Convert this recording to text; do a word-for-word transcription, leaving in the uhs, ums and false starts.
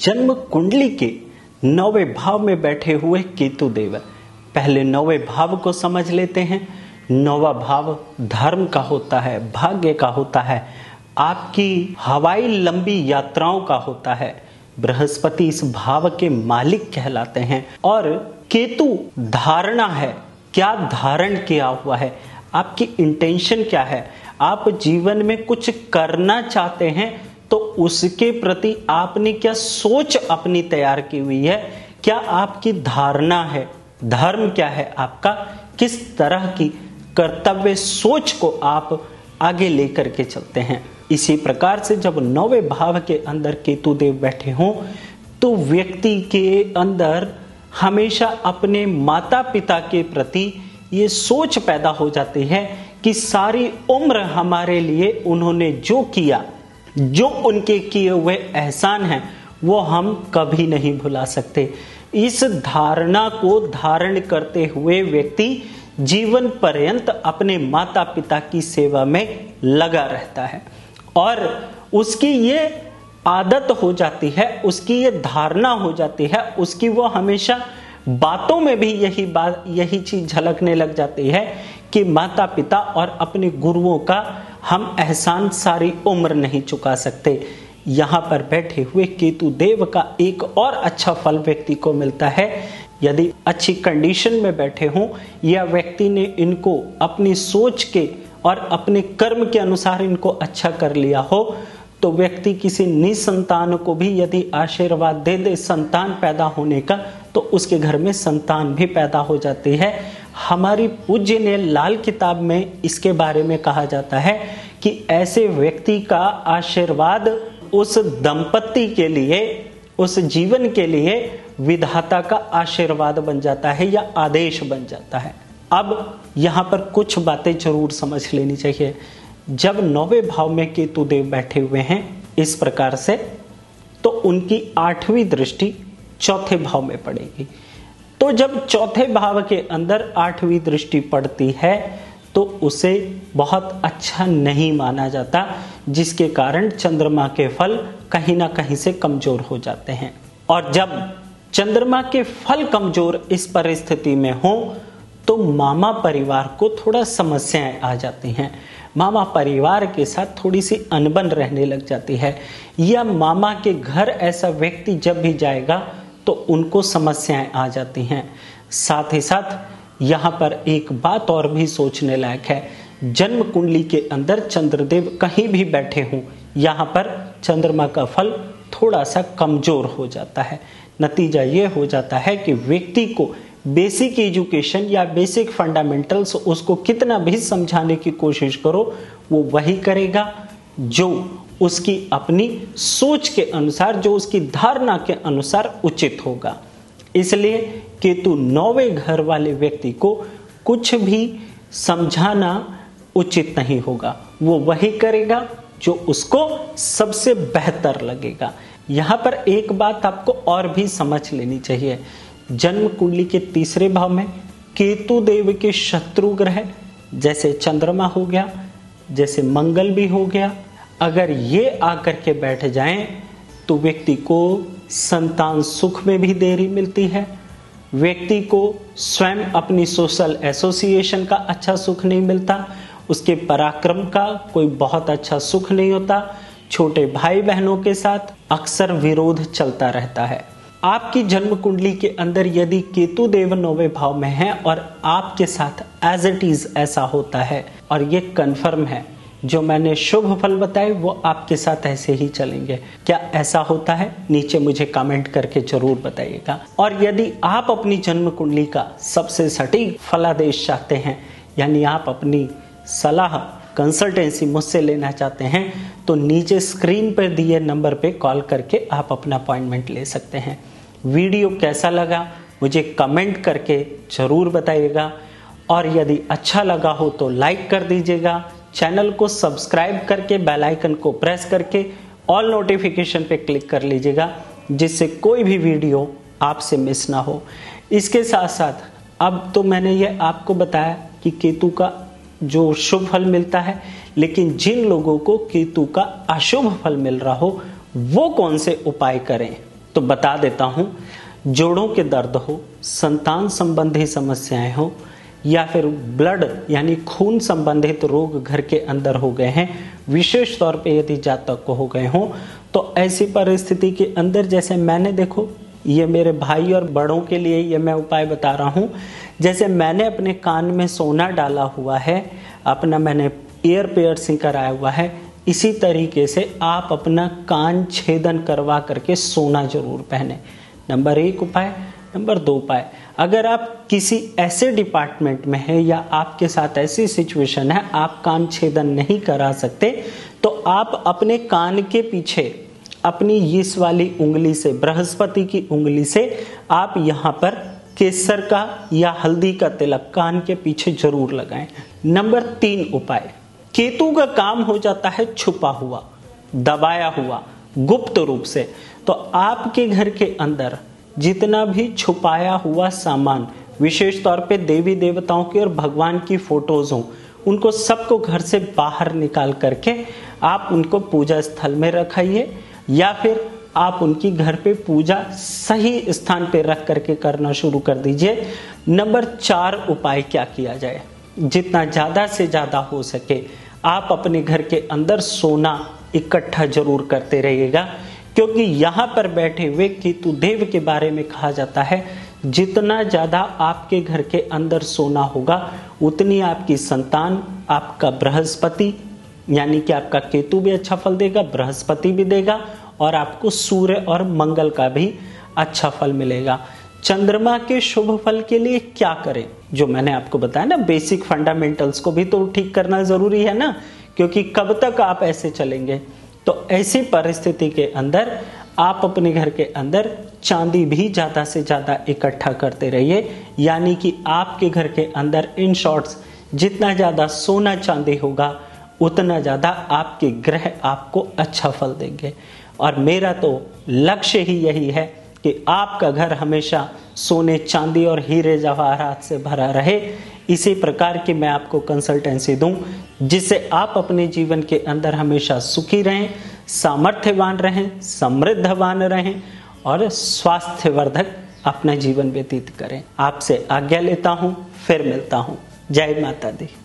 जन्म कुंडली के नौवे भाव में बैठे हुए केतु देव। पहले नौवे भाव को समझ लेते हैं। नौवा भाव धर्म का होता है, भाग्य का होता है, आपकी हवाई लंबी यात्राओं का होता है। बृहस्पति इस भाव के मालिक कहलाते हैं। और केतु धारणा है, क्या धारण किया हुआ है, आपकी इंटेंशन क्या है, आप जीवन में कुछ करना चाहते हैं तो उसके प्रति आपने क्या सोच अपनी तैयार की हुई है, क्या आपकी धारणा है, धर्म क्या है आपका, किस तरह की कर्तव्य सोच को आप आगे लेकर के चलते हैं। इसी प्रकार से जब नौवें भाव के अंदर केतु देव बैठे हों तो व्यक्ति के अंदर हमेशा अपने माता पिता के प्रति ये सोच पैदा हो जाती है कि सारी उम्र हमारे लिए उन्होंने जो किया, जो उनके किए हुए एहसान हैं वो हम कभी नहीं भुला सकते। इस धारणा को धारण करते हुए व्यक्ति जीवन पर्यंत अपने माता पिता की सेवा में लगा रहता है और उसकी ये आदत हो जाती है, उसकी ये धारणा हो जाती है, उसकी वो हमेशा बातों में भी यही बात यही चीज झलकने लग जाती है कि माता पिता और अपने गुरुओं का हम एहसान सारी उम्र नहीं चुका सकते। यहाँ पर बैठे हुए केतु देव का एक और अच्छा फल व्यक्ति को मिलता है। यदि अच्छी कंडीशन में बैठे हों या व्यक्ति ने इनको अपनी सोच के और अपने कर्म के अनुसार इनको अच्छा कर लिया हो तो व्यक्ति किसी निसंतान को भी यदि आशीर्वाद दे दे संतान पैदा होने का तो उसके घर में संतान भी पैदा हो जाती है। हमारी पूज्य ने लाल किताब में इसके बारे में कहा जाता है कि ऐसे व्यक्ति का आशीर्वाद उस दंपत्ति के लिए, उस जीवन के लिए विधाता का आशीर्वाद बन जाता है या आदेश बन जाता है। अब यहाँ पर कुछ बातें जरूर समझ लेनी चाहिए। जब नौवें भाव में केतु देव बैठे हुए हैं इस प्रकार से तो उनकी आठवीं दृष्टि चौथे भाव में पड़ेगी। तो जब चौथे भाव के अंदर आठवीं दृष्टि पड़ती है तो उसे बहुत अच्छा नहीं माना जाता, जिसके कारण चंद्रमा के फल कहीं ना कहीं से कमजोर हो जाते हैं। और जब चंद्रमा के फल कमजोर इस परिस्थिति में हो तो मामा परिवार को थोड़ा समस्याएं आ जाती हैं। मामा परिवार के साथ थोड़ी सी अनबन रहने लग जाती है या मामा के घर ऐसा व्यक्ति जब भी जाएगा तो उनको समस्याएं आ जाती हैं। साथ ही साथ यहाँ पर एक बात और भी सोचने लायक है। जन्म कुंडली के अंदर चंद्रदेव कहीं भी बैठे हों, यहाँ पर चंद्रमा का फल थोड़ा सा कमजोर हो जाता है। नतीजा ये हो जाता है कि व्यक्ति को बेसिक एजुकेशन या बेसिक फंडामेंटल्स उसको कितना भी समझाने की कोशिश करो वो वही करेगा जो उसकी अपनी सोच के अनुसार, जो उसकी धारणा के अनुसार उचित होगा। इसलिए केतु नौवें घर वाले व्यक्ति को कुछ भी समझाना उचित नहीं होगा, वो वही करेगा जो उसको सबसे बेहतर लगेगा। यहाँ पर एक बात आपको और भी समझ लेनी चाहिए। जन्म कुंडली के तीसरे भाव में केतु देव के शत्रु ग्रह जैसे चंद्रमा हो गया, जैसे मंगल भी हो गया, अगर ये आकर के बैठ जाएं तो व्यक्ति को संतान सुख में भी देरी मिलती है, व्यक्ति को स्वयं अपनी सोशल एसोसिएशन का अच्छा सुख नहीं मिलता, उसके पराक्रम का कोई बहुत अच्छा सुख नहीं होता, छोटे भाई बहनों के साथ अक्सर विरोध चलता रहता है। आपकी जन्म कुंडली के अंदर यदि केतु देव नौवे भाव में है और आपके साथ एज इट इज ऐसा होता है और ये कंफर्म है, जो मैंने शुभ फल बताए वो आपके साथ ऐसे ही चलेंगे। क्या ऐसा होता है? नीचे मुझे कमेंट करके जरूर बताइएगा। और यदि आप अपनी जन्म कुंडली का सबसे सटीक फलादेश चाहते हैं, यानी आप अपनी सलाह कंसल्टेंसी मुझसे लेना चाहते हैं, तो नीचे स्क्रीन पर दिए नंबर पे कॉल करके आप अपना अपॉइंटमेंट ले सकते हैं। वीडियो कैसा लगा मुझे कमेंट करके ज़रूर बताइएगा और यदि अच्छा लगा हो तो लाइक कर दीजिएगा। चैनल को सब्सक्राइब करके बेल आइकन को प्रेस करके ऑल नोटिफिकेशन पे क्लिक कर लीजिएगा, जिससे कोई भी वीडियो आपसे मिस ना हो। इसके साथ साथ अब तो मैंने ये आपको बताया कि केतु का जो शुभ फल मिलता है, लेकिन जिन लोगों को केतु का अशुभ फल मिल रहा हो वो कौन से उपाय करें तो बता देता हूँ, जोड़ों के दर्द हो, संतान संबंधी समस्याएं हो या फिर ब्लड यानी खून संबंधित रोग घर के अंदर हो गए हैं, विशेष तौर पे यदि जातक को हो गए हों, तो ऐसी परिस्थिति के अंदर जैसे मैंने, देखो ये मेरे भाई और बड़ों के लिए ये मैं उपाय बता रहा हूँ, जैसे मैंने अपने कान में सोना डाला हुआ है, अपना मैंने ईयर पियर्सिंग कराया हुआ है, इसी तरीके से आप अपना कान छेदन करवा करके सोना जरूर पहने। नंबर एक उपाय। नंबर दो उपाय, अगर आप किसी ऐसे डिपार्टमेंट में हैं या आपके साथ ऐसी सिचुएशन है आप कान छेदन नहीं करा सकते, तो आप अपने कान के पीछे अपनी यीस वाली उंगली से, बृहस्पति की उंगली से, आप यहाँ पर केसर का या हल्दी का तिलक कान के पीछे जरूर लगाएं। नंबर तीन उपाय, केतु का काम हो जाता है छुपा हुआ, दबाया हुआ, गुप्त रूप से, तो आपके घर के अंदर जितना भी छुपाया हुआ सामान, विशेष तौर पे देवी देवताओं की और भगवान की फोटोज हों, उनको सबको घर से बाहर निकाल करके आप उनको पूजा स्थल में रखाइए या फिर आप उनकी घर पे पूजा सही स्थान पे रख करके करना शुरू कर दीजिए। नंबर चार उपाय क्या किया जाए, जितना ज़्यादा से ज़्यादा हो सके आप अपने घर के अंदर सोना इकट्ठा जरूर करते रहिएगा, क्योंकि यहाँ पर बैठे हुए केतु देव के बारे में कहा जाता है जितना ज़्यादा आपके घर के अंदर सोना होगा उतनी आपकी संतान, आपका बृहस्पति यानी कि आपका केतु भी अच्छा फल देगा, बृहस्पति भी देगा और आपको सूर्य और मंगल का भी अच्छा फल मिलेगा। चंद्रमा के शुभ फल के लिए क्या करें, जो मैंने आपको बताया ना, बेसिक फंडामेंटल्स को भी तो ठीक करना ज़रूरी है ना, क्योंकि कब तक आप ऐसे चलेंगे। तो ऐसी परिस्थिति के अंदर आप अपने घर के अंदर चांदी भी ज़्यादा से ज़्यादा इकट्ठा करते रहिए, यानी कि आपके घर के अंदर इन शॉर्ट्स जितना ज़्यादा सोना चांदी होगा उतना ज़्यादा आपके ग्रह आपको अच्छा फल देंगे। और मेरा तो लक्ष्य ही यही है कि आपका घर हमेशा सोने चांदी और हीरे जवाहरात से भरा रहे। इसी प्रकार की मैं आपको कंसल्टेंसी दूं जिससे आप अपने जीवन के अंदर हमेशा सुखी रहें, सामर्थ्यवान रहें, समृद्धवान रहें और स्वास्थ्यवर्धक अपना जीवन व्यतीत करें। आपसे आज्ञा लेता हूं, फिर मिलता हूं। जय माता दी।